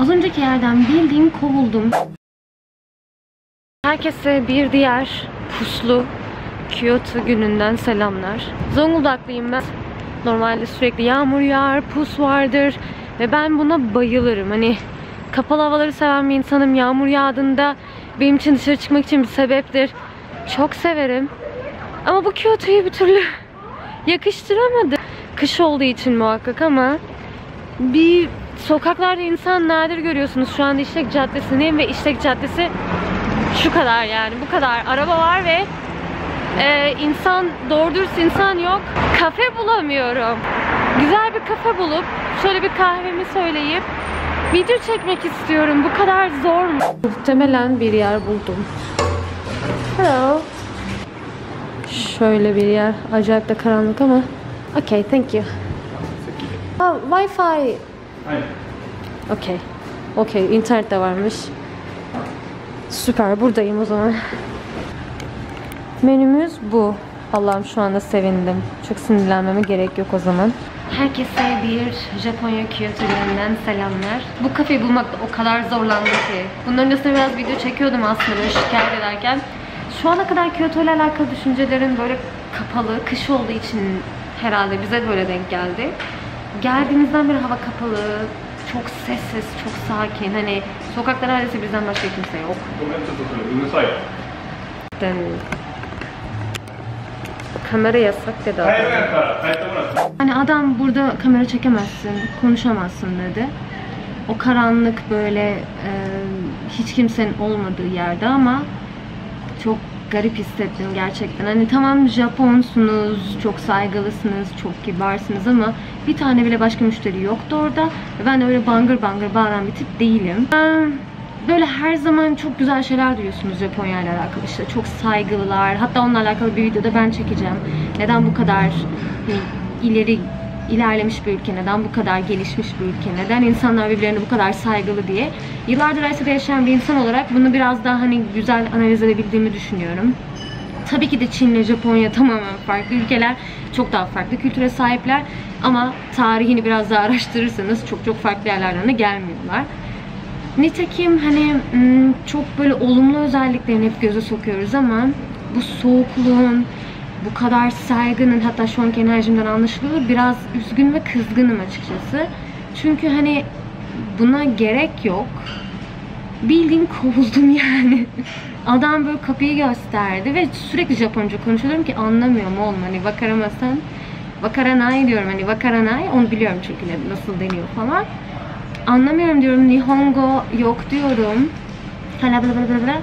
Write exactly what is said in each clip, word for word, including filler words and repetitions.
Az önceki yerden bildiğim kovuldum. Herkese bir diğer puslu Kyoto gününden selamlar. Zonguldaklıyım ben. Normalde sürekli yağmur yağar, pus vardır ve ben buna bayılırım. Hani kapalı havaları seven bir insanım. Yağmur yağdığında benim için dışarı çıkmak için bir sebeptir. Çok severim. Ama bu Kyoto'yu bir türlü yakıştıramadım. Kış olduğu için muhakkak ama bir sokaklarda insan nadir görüyorsunuz. Şu anda İşlek Caddesi'ndeyim ve İşlek Caddesi şu kadar, yani bu kadar. Araba var ve e, insan, doğru dürüst insan yok. Kafe bulamıyorum. Güzel bir kafe bulup şöyle bir kahvemi söyleyip video çekmek istiyorum. Bu kadar zor mu? Muhtemelen bir yer buldum. Hello. Şöyle bir yer. Acayip de karanlık ama. Okay, thank you. Oh, Wi-Fi. Hayır. Okay. Okay, internet de varmış. Süper, buradayım o zaman. Menümüz bu. Allah'ım şu anda sevindim. Çok sinirlenmeme gerek yok o zaman. Herkese bir Japonya Kyoto gününden selamlar. Bu kafeyi bulmakta o kadar zorlandım ki. Bunların üstüne biraz video çekiyordum aslında şikayet ederken. Şu ana kadar Kyoto ile alakalı düşüncelerim böyle kapalı, kış olduğu için herhalde bize böyle denk geldi. Geldiğimizden beri hava kapalı, çok sessiz, çok sakin. Hani sokakta neredeyse bizden başka kimse yok. Kamera yasak dedi adam. Hani adam burada kamera çekemezsin, konuşamazsın dedi. O karanlık böyle e, hiç kimsenin olmadığı yerde ama çok garip hissettim gerçekten. Hani tamam Japonsunuz, çok saygılısınız, çok kibarsınız ama bir tane bile başka müşteri yoktu orada. Ben öyle bangır bangır bağıran bir tip değilim. Ben böyle her zaman çok güzel şeyler duyuyorsunuz Japonya ile alakalı, işte çok saygılılar. Hatta onunla alakalı bir videoda ben çekeceğim. Neden bu kadar ileri ilerlemiş bir ülke, neden bu kadar gelişmiş bir ülke, neden insanlar birbirlerine bu kadar saygılı diye. Yıllardır Asya'da yaşayan bir insan olarak bunu biraz daha hani güzel analiz edebildiğimi düşünüyorum. Tabii ki de Çin ile Japonya tamamen farklı ülkeler, çok daha farklı kültüre sahipler ama tarihini biraz daha araştırırsanız çok çok farklı yerlerden de gelmiyorlar. Nitekim hani çok böyle olumlu özelliklerini hep göze sokuyoruz ama bu soğukluğun, bu kadar saygının, hatta şu anki enerjimden anlaşılıyor, biraz üzgün ve kızgınım açıkçası. Çünkü hani buna gerek yok. Bildiğim kovuldum yani. Adam böyle kapıyı gösterdi ve sürekli Japonca konuşuyorum ki anlamıyorum oğlum, hani Wakarama-san, Wakaranai diyorum, hani Wakaranai, onu biliyorum çünkü nasıl deniyor falan. Anlamıyorum diyorum, nihongo yok diyorum. Hala bla bla bla bla.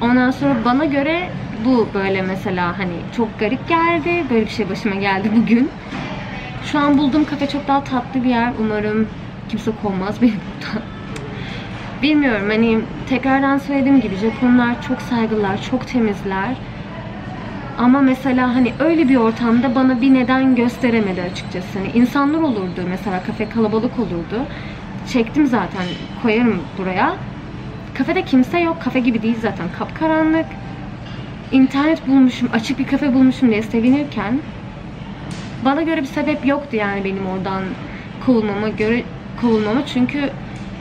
Ondan sonra bana göre bu böyle mesela hani çok garip geldi. Böyle bir şey başıma geldi bugün. Şu an bulduğum kafe çok daha tatlı bir yer. Umarım kimse kovmaz beni buradan. Bilmiyorum, hani tekrardan söylediğim gibi Japonlar çok saygılılar, çok temizler. Ama mesela hani öyle bir ortamda bana bir neden gösteremedi açıkçası. Hani insanlar olurdu mesela, kafe kalabalık olurdu. Çektim zaten, koyarım buraya. Kafede kimse yok, kafe gibi değil zaten, kapkaranlık. İnternet bulmuşum, açık bir kafe bulmuşum diye sevinirken bana göre bir sebep yoktu yani benim oradan kovulmama göre kovulmama çünkü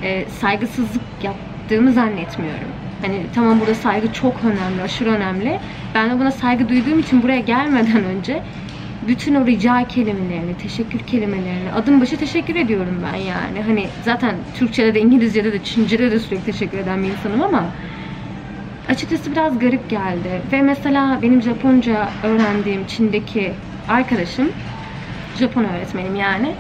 e, saygısızlık yaptığımı zannetmiyorum. Hani tamam burada saygı çok önemli, aşırı önemli. Ben de buna saygı duyduğum için buraya gelmeden önce bütün o rica kelimelerini, teşekkür kelimelerini, adım başı teşekkür ediyorum ben yani. Hani zaten Türkçe'de de, İngilizce'de de, Çince'de de sürekli teşekkür eden bir insanım ama açıkçası biraz garip geldi. Ve mesela benim Japonca öğrendiğim Çin'deki arkadaşım, Japon öğretmenim yani,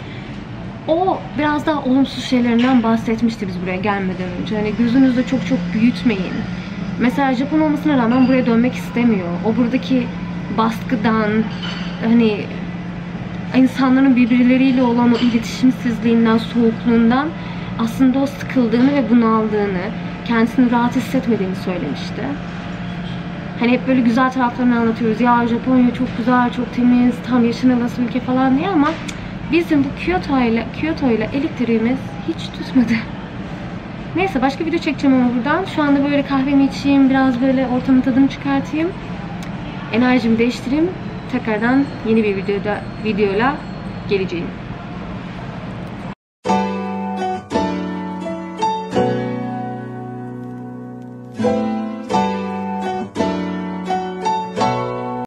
o biraz daha olumsuz şeylerinden bahsetmişti biz buraya gelmeden önce. Hani gözünüzde çok çok büyütmeyin. Mesela Japon olmasına rağmen buraya dönmek istemiyor. O buradaki baskıdan, hani insanların birbirleriyle olan o iletişimsizliğinden, soğukluğundan aslında o sıkıldığını ve bunaldığını, kendisini rahat hissetmediğini söylemişti. Hani hep böyle güzel taraflarını anlatıyoruz. Ya Japonya çok güzel, çok temiz, tam yaşanılası ülke falan diye ama bizim bu Kyoto ile Kyoto ile elektriğimiz hiç tutmadı. Neyse, başka video çekeceğim ama buradan. Şu anda böyle kahvemi içeyim, biraz böyle ortamın tadını çıkartayım. Enerjimi değiştireyim. Tekrardan yeni bir videoda videoyla geleceğim.